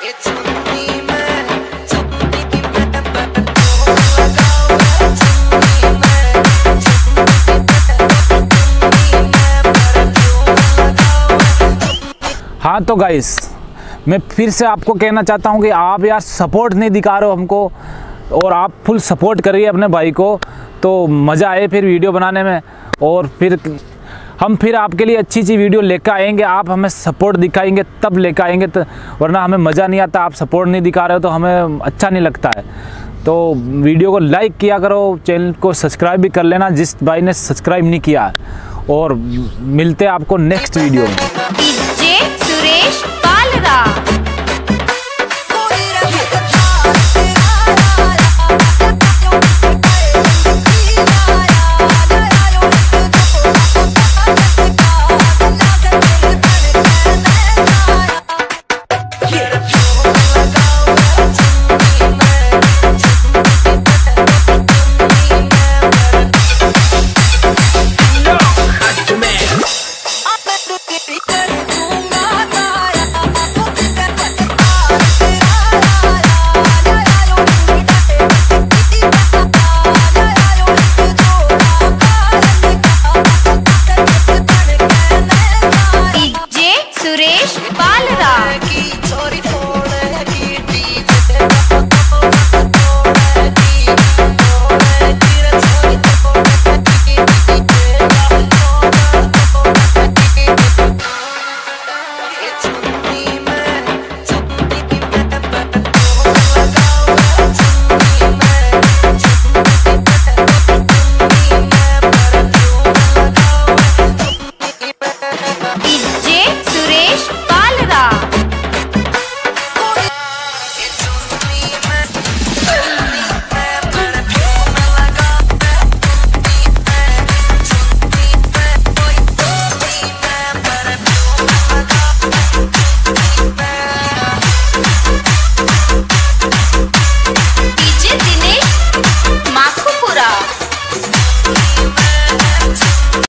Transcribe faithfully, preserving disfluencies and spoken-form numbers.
हाँ तो गाइस, मैं फिर से आपको कहना चाहता हूँ कि आप यार सपोर्ट नहीं दिखा रहे हो हमको, और आप फुल सपोर्ट करिए अपने भाई को, तो मज़ा आए फिर वीडियो बनाने में। और फिर हम फिर आपके लिए अच्छी अच्छी वीडियो लेकर आएंगे, आप हमें सपोर्ट दिखाएंगे तब लेकर आएंगे, तो वरना हमें मज़ा नहीं आता। आप सपोर्ट नहीं दिखा रहे हो तो हमें अच्छा नहीं लगता है। तो वीडियो को लाइक किया करो, चैनल को सब्सक्राइब भी कर लेना जिस भाई ने सब्सक्राइब नहीं किया। और मिलते हैं आपको नेक्स्ट वीडियो में।